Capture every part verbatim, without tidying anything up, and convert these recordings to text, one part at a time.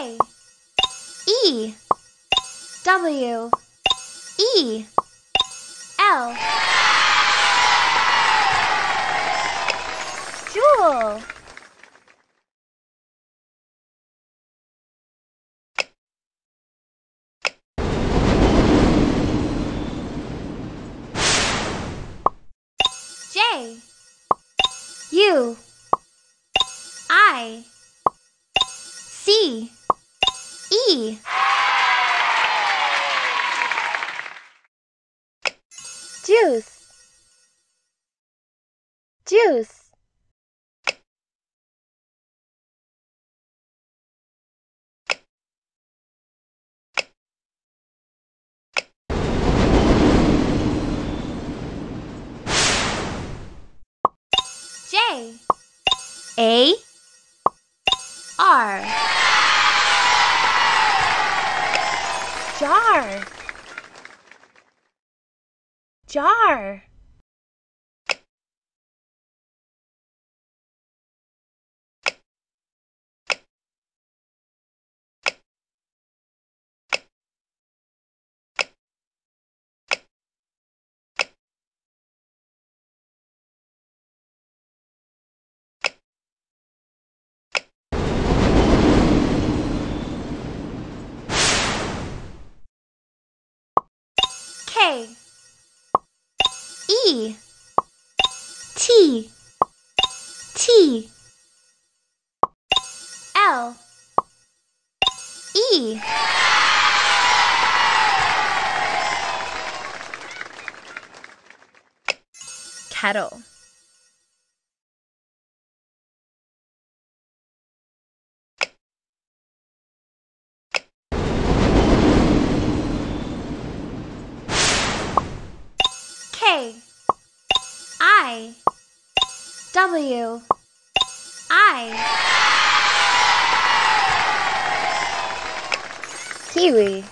K E W E L. Jewel. J U I C E Juice Juice J A R Jar Jar E T T L E Kettle I W I Kiwi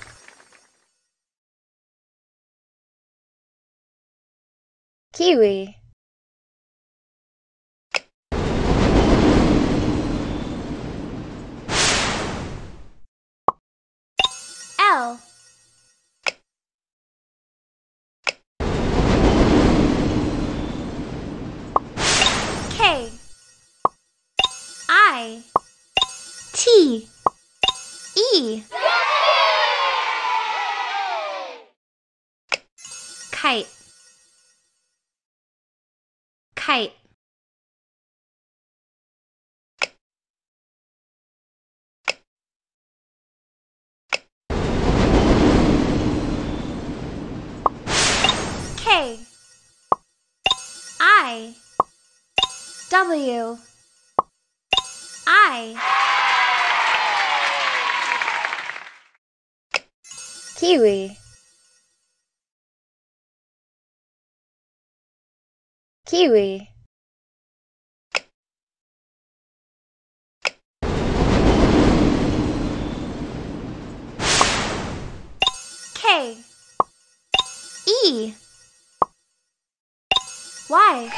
Kiwi L I T E Kite Kite K I W I Kiwi Kiwi K E Y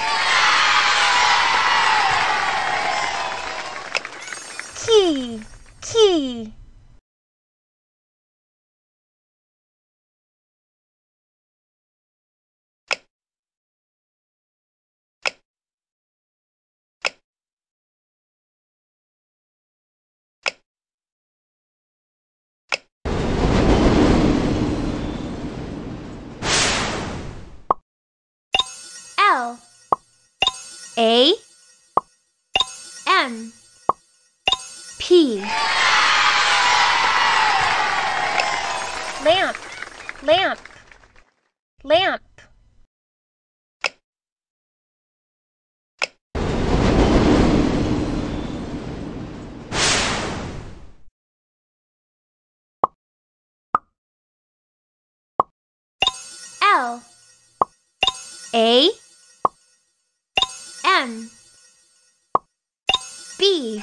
Key, key. L, A, M. P. Lamp, lamp, lamp. L. A. M. B.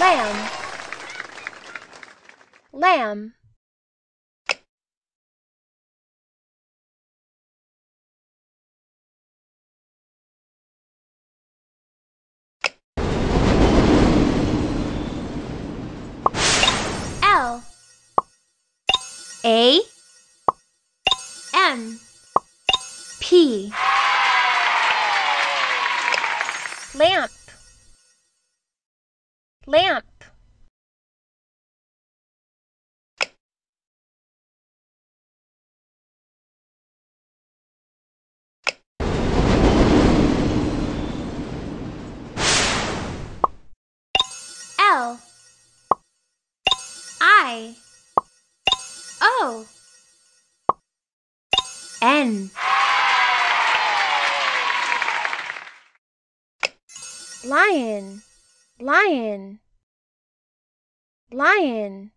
Lamb, lamb. A M P Lamp Lamp L I O N Lion Lion Lion